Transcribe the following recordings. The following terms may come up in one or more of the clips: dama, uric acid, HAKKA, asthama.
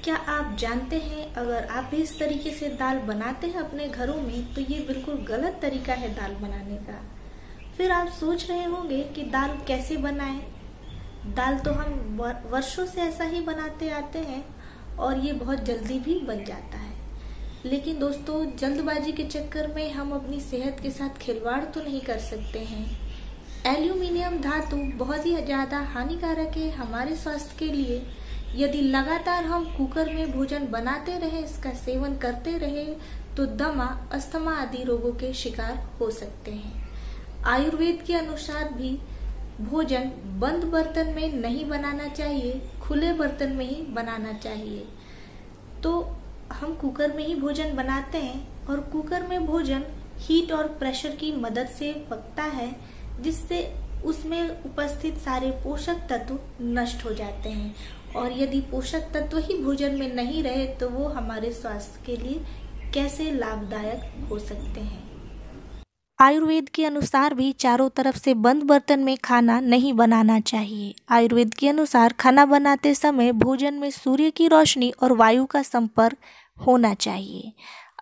क्या आप जानते हैं अगर आप भी इस तरीके से दाल बनाते हैं अपने घरों में तो ये बिल्कुल गलत तरीका है दाल बनाने का। फिर आप सोच रहे होंगे कि दाल कैसे बनाएं। दाल तो हम वर्षों से ऐसा ही बनाते आते हैं और ये बहुत जल्दी भी बन जाता है। लेकिन दोस्तों, जल्दबाजी के चक्कर में हम अपनी सेहत के साथ खिलवाड़ तो नहीं कर सकते हैं। एल्यूमिनियम धातु बहुत ही ज़्यादा हानिकारक है हमारे स्वास्थ्य के लिए। यदि लगातार हम कुकर में भोजन बनाते रहे, इसका सेवन करते रहे तो दमा, अस्थमा आदि रोगों के शिकार हो सकते हैं। आयुर्वेद के अनुसार भी भोजन बंद बर्तन में नहीं बनाना चाहिए, खुले बर्तन में ही बनाना चाहिए। तो हम कुकर में ही भोजन बनाते हैं और कुकर में भोजन हीट और प्रेशर की मदद से पकता है, जिससे उसमें उपस्थित सारे पोषक तत्व नष्ट हो जाते हैं। और यदि पोषक तत्व ही भोजन में नहीं रहे तो वो हमारे स्वास्थ्य के लिए कैसे लाभदायक हो सकते हैं। आयुर्वेद के अनुसार भी चारों तरफ से बंद बर्तन में खाना नहीं बनाना चाहिए। आयुर्वेद के अनुसार खाना बनाते समय भोजन में सूर्य की रोशनी और वायु का संपर्क होना चाहिए।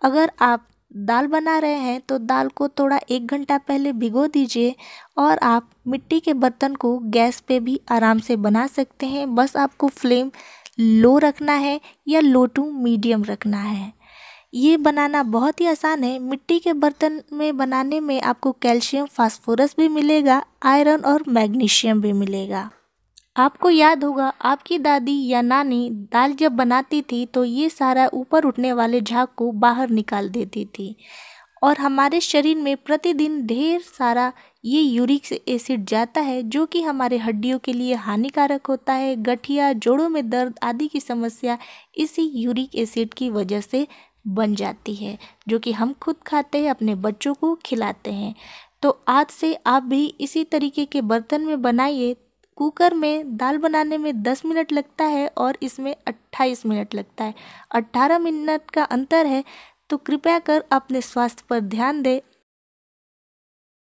अगर आप दाल बना रहे हैं तो दाल को थोड़ा 1 घंटा पहले भिगो दीजिए और आप मिट्टी के बर्तन को गैस पे भी आराम से बना सकते हैं। बस आपको फ्लेम लो रखना है या लो टू मीडियम रखना है। ये बनाना बहुत ही आसान है। मिट्टी के बर्तन में बनाने में आपको कैल्शियम, फास्फोरस भी मिलेगा, आयरन और मैग्नीशियम भी मिलेगा। आपको याद होगा आपकी दादी या नानी दाल जब बनाती थी तो ये सारा ऊपर उठने वाले झाग को बाहर निकाल देती थी और हमारे शरीर में प्रतिदिन ढेर सारा ये यूरिक एसिड जाता है, जो कि हमारे हड्डियों के लिए हानिकारक होता है। गठिया, जोड़ों में दर्द आदि की समस्या इसी यूरिक एसिड की वजह से बन जाती है, जो कि हम खुद खाते हैं, अपने बच्चों को खिलाते हैं। तो आज से आप भी इसी तरीके के बर्तन में बनाइए। कुकर में दाल बनाने में 10 मिनट लगता है और इसमें 28 मिनट लगता है, 18 मिनट का अंतर है। तो कृपया कर अपने स्वास्थ्य पर ध्यान दें